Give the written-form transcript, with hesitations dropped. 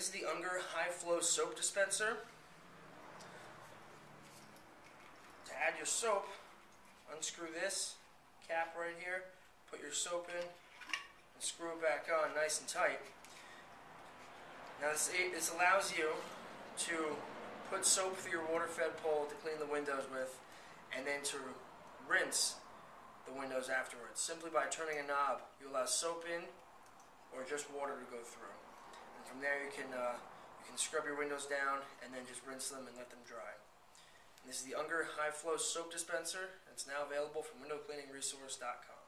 is the Unger HiFlo soap dispenser. To add your soap, unscrew this cap right here, put your soap in, and screw it back on nice and tight. Now this allows you to put soap through your Waterfed pole to clean the windows with, and then to rinse the windows afterwards. Simply by turning a knob, you allow soap in or just water to go through. And from there you can scrub your windows down and then just rinse them and let them dry. And this is the Unger HiFlo soap dispenser. It's now available from WindowCleaningResource.com.